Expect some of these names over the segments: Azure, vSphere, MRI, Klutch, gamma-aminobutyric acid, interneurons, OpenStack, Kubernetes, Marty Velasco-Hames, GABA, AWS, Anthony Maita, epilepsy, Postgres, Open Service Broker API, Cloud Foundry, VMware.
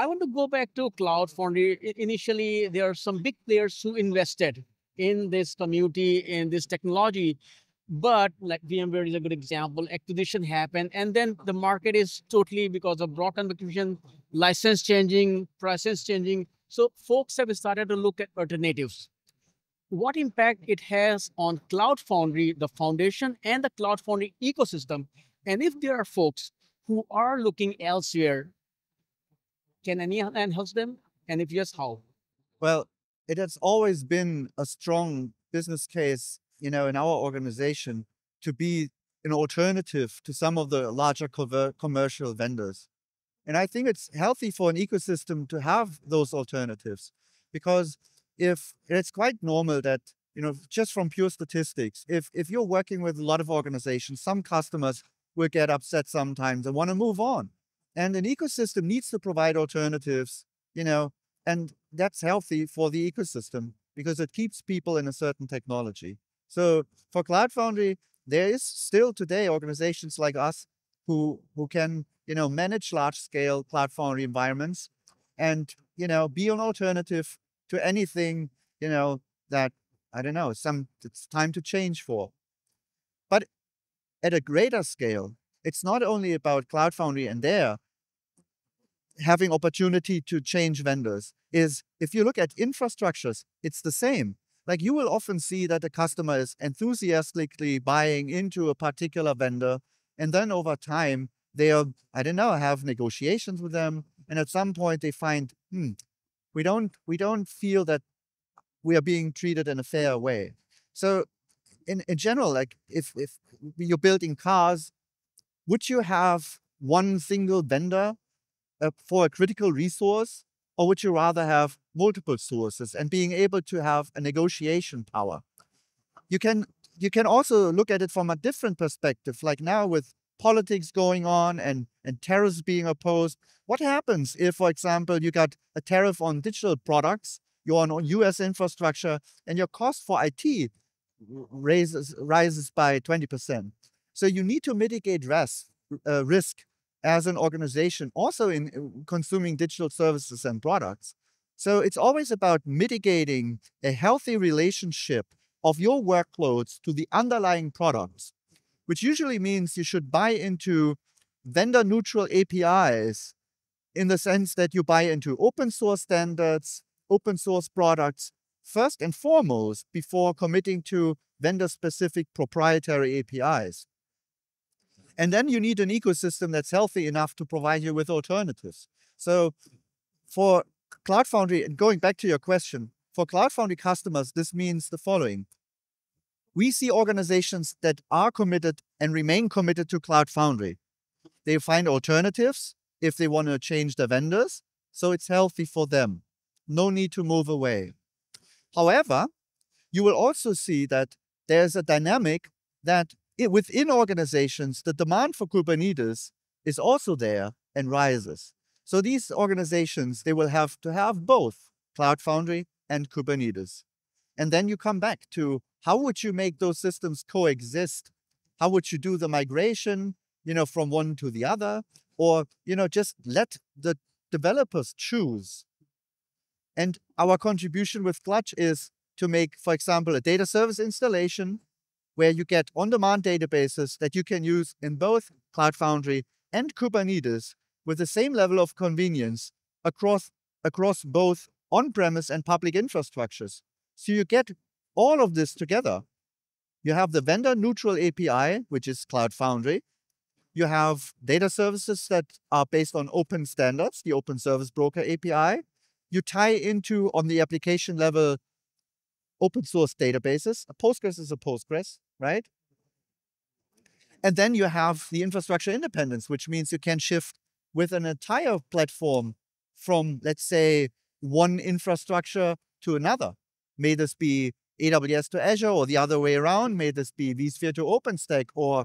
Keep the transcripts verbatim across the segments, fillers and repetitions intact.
I want to go back to Cloud Foundry. Initially, there are some big players who invested in this community, in this technology. But like VMware is a good example, acquisition happened, and then the market is totally, because of broadband acquisition, license changing, prices changing. So folks have started to look at alternatives. What impact it has on Cloud Foundry, the foundation, and the Cloud Foundry ecosystem? And if there are folks who are looking elsewhere, can anyone help them? And if yes, how? Well, it has always been a strong business case, you know, in our organization to be an alternative to some of the larger commercial vendors. And I think it's healthy for an ecosystem to have those alternatives, because if it's quite normal that, you know, just from pure statistics, if, if you're working with a lot of organizations, some customers will get upset sometimes and want to move on. And an ecosystem needs to provide alternatives, you know, and that's healthy for the ecosystem because it keeps people in a certain technology. So for Cloud Foundry, there is still today organizations like us who who can, you know, manage large-scale Cloud Foundry environments and, you know, be an alternative to anything, you know, that, I don't know, some it's time to change for. But at a greater scale, it's not only about Cloud Foundry and there having opportunity to change vendors. Is if you look at infrastructures, it's the same. Like you will often see that the customer is enthusiastically buying into a particular vendor, and then over time they'll, I don't know, have negotiations with them, and at some point they find, hmm, we don't we don't feel that we are being treated in a fair way. So in in general, like if if you're building cars, would you have one single vendor uh, for a critical resource? Or would you rather have multiple sources and being able to have a negotiation power? You can, you can also look at it from a different perspective, like now with politics going on and, and tariffs being opposed. What happens if, for example, you got a tariff on digital products, you're on U S infrastructure, and your cost for I T raises, rises by twenty percent? So you need to mitigate res, uh, risk as an organization, also in consuming digital services and products. So it's always about mitigating a healthy relationship of your workloads to the underlying products, which usually means you should buy into vendor-neutral A P Is in the sense that you buy into open source standards, open source products, first and foremost, before committing to vendor-specific proprietary A P Is. And then you need an ecosystem that's healthy enough to provide you with alternatives. So for Cloud Foundry, and going back to your question, for Cloud Foundry customers, this means the following. We see organizations that are committed and remain committed to Cloud Foundry. They find alternatives if they want to change their vendors, so it's healthy for them. No need to move away. However, you will also see that there's a dynamic that It, within organizations, the demand for Kubernetes is also there and rises. So these organizations, they will have to have both Cloud Foundry and Kubernetes. And then you come back to how would you make those systems coexist? How would you do the migration, you know, from one to the other? Or, you know, just let the developers choose. And our contribution with Klutch is to make, for example, a data service installation where you get on-demand databases that you can use in both Cloud Foundry and Kubernetes with the same level of convenience across, across both on-premise and public infrastructures. So you get all of this together. You have the vendor-neutral A P I, which is Cloud Foundry. You have data services that are based on open standards, the Open Service Broker A P I. You tie into, on the application level, open source databases. A Postgres is a Postgres, right? And then you have the infrastructure independence, which means you can shift with an entire platform from, let's say, one infrastructure to another. May this be A W S to Azure or the other way around. May this be vSphere to OpenStack, or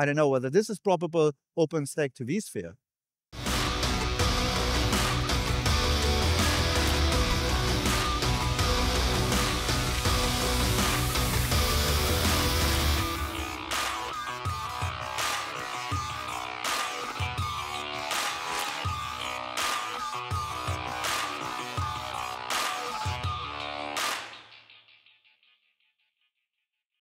I don't know whether this is probable, OpenStack to vSphere.